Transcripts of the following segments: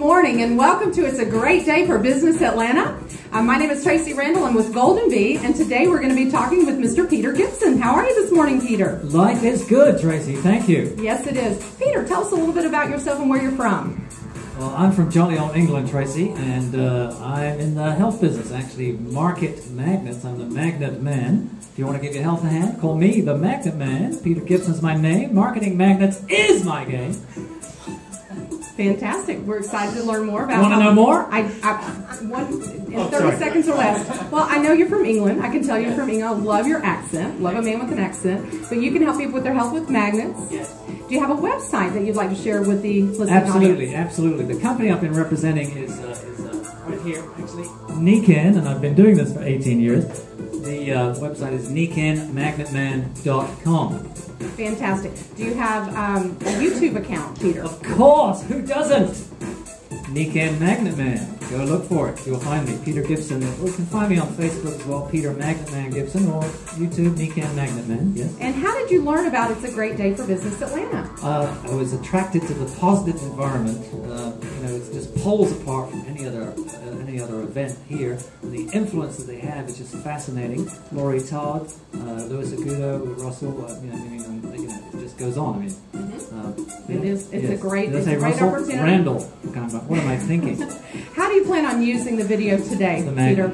morning and welcome to It's a Great Day for Business Atlanta. My name is Tracee Randall. I'm with Golden Bee, and today we're going to be talking with Mr. Peter Gibson. How are you this morning, Peter? Life is good, Tracee. Thank you. Yes, it is. Peter, tell us a little bit about yourself and where you're from. Well, I'm from jolly old England, Tracee, and I'm in the health business, actually, Market Magnets. I'm the Magnet Man. If you want to give your health a hand, call me the Magnet Man. Peter Gibson's my name. Marketing Magnets is my game. Fantastic. We're excited to learn more about it. Want to know more? Seconds or less. Well, I know you're from England. I can tell you're from England. I love your accent. Love a man with an accent. So you can help people with their health with magnets. Yes. Do you have a website that you'd like to share with the listeners? Absolutely, absolutely. The company I've been representing is right here, actually, Nikken, and I've been doing this for 18 years. The website is nikkenmagnetman.com. Fantastic. Do you have a YouTube account, Peter? Of course. Who doesn't? Nikken Magnet Man. Go look for it. You'll find me, Peter Gibson. Or you can find me on Facebook as well, Peter Magnet Man Gibson, or YouTube Nikken Magnet Man. Yes. And how did you learn about It's a Great Day for Business Atlanta? I was attracted to the positive environment. It just pulls apart from any other event here. The influence that they have is just fascinating. Lorrie Todd, Louis Agudo, Russell. It just goes on. It's a great opportunity. Randall. What am I thinking? How do you plan on using the video today, Peter?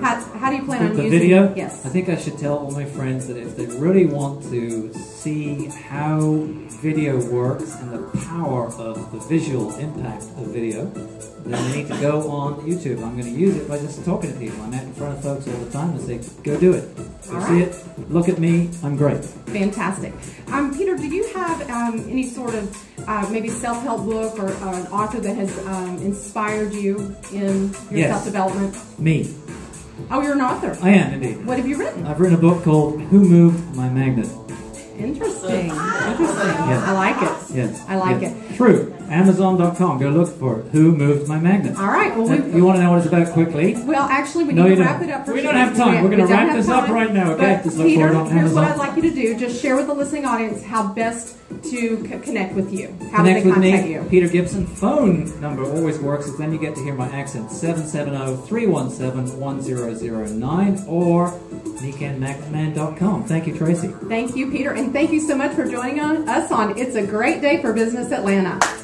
How do you plan on using the video? Yes. I think I should tell all my friends that if they really want to see how video works and the power of the visual impact of video, then they need to go on YouTube. I'm going to use it by just talking to people. I'm out in front of folks all the time and say, go do it. See it, look at me, I'm great. Fantastic. Peter, do you have any sort of maybe self-help book or an author that has inspired you in your self-development? Me. Oh, you're an author? I am, indeed. What have you written? I've written a book called Who Moved My Magnet. Interesting. Yes. I like it. Yes. I like it. True. Amazon.com. Go look for it. Who Moved My Magnet? All right. Well, you want to know what it's about quickly? Well, actually, we need to wrap it up. We don't have time. We're going to wrap this up right now. Okay. Just look for it on Amazon. Here's what I'd like you to do. Just share with the listening audience how best to connect with you. How do they contact you? Peter Gibson. Phone number always works, because then you get to hear my accent. 770-317-1009 or nikkenmagnetman.com. Thank you, Tracee. Thank you, Peter. And thank you so much for joining us on It's a Great Day for Business Atlanta.